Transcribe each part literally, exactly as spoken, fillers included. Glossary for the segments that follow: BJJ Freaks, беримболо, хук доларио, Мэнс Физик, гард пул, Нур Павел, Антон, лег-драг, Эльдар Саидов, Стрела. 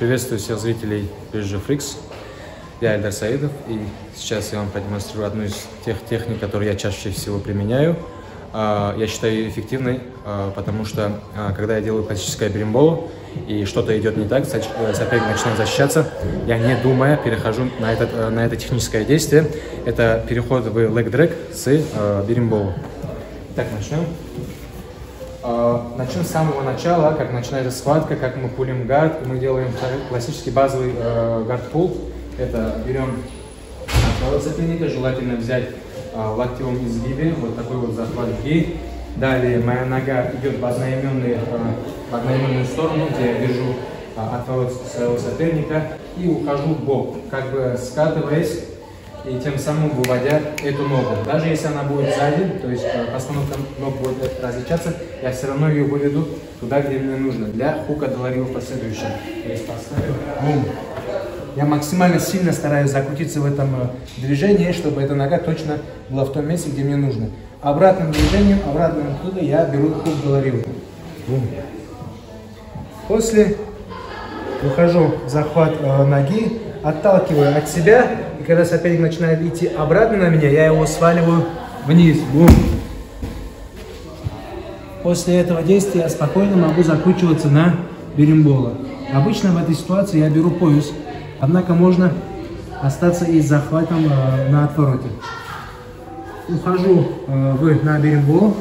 Приветствую всех зрителей би джей джей Freaks. Я Эльдар Саидов, и сейчас я вам продемонстрирую одну из тех техник, которые я чаще всего применяю. Я считаю ее эффективной, потому что когда я делаю классическое беримболо и что-то идет не так, соперник начинает защищаться, я не думая перехожу на, этот, на это техническое действие. Это переход в лег-драг с беримболо. Так, начнем. Начнем с самого начала, как начинается схватка, как мы пулим гард. Мы делаем классический базовый гард пул. Это берем соперника, желательно взять в локтевом изгибе, вот такой вот захват гей. Далее моя нога идет в одноименную, в одноименную сторону, где я держу отворот своего соперника и ухожу в бок, как бы скатываясь и тем самым выводя эту ногу. Даже если она будет сзади, то есть постановка ног будет различаться, я все равно ее выведу туда, где мне нужно, для хука доларио последующего. То есть поставлю. Бум. Я максимально сильно стараюсь закрутиться в этом движении, чтобы эта нога точно была в том месте, где мне нужно. Обратным движением, обратным оттуда я беру хук доларио. После ухожу в захват э, ноги, отталкиваю от себя, и когда соперник начинает идти обратно на меня, я его сваливаю вниз. Бум. После этого действия я спокойно могу закручиваться на беримболо. Обычно в этой ситуации я беру пояс. Однако можно остаться и с захватом э, на отвороте. Ухожу э, в, на беримболо.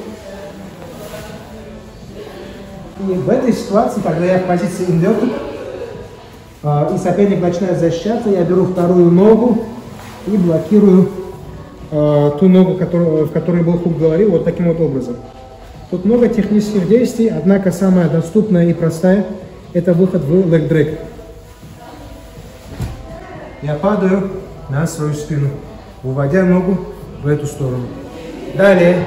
И в этой ситуации, когда я в позиции инверта, э, и соперник начинает защищаться, я беру вторую ногу и блокирую э, ту ногу, которую, в которой был хук доларио, вот таким вот образом. Тут много технических действий, однако самая доступная и простая – это выход в лег-драг. Я падаю на свою спину, уводя ногу в эту сторону. Далее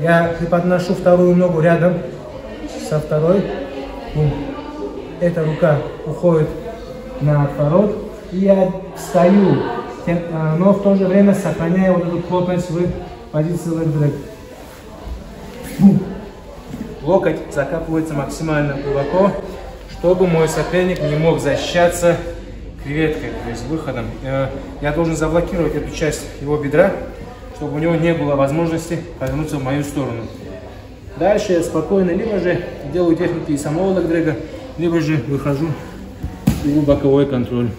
я преподношу вторую ногу рядом со второй. Бум. Эта рука уходит на отворот. И я встаю, но в то же время сохраняя вот эту плотность в позиции лег-драг. Локоть закапывается максимально глубоко, чтобы мой соперник не мог защищаться креветкой, то есть выходом. Я должен заблокировать эту часть его бедра, чтобы у него не было возможности повернуться в мою сторону. Дальше я спокойно либо же делаю техники и самого лег-драга, либо же выхожу в боковой контроль.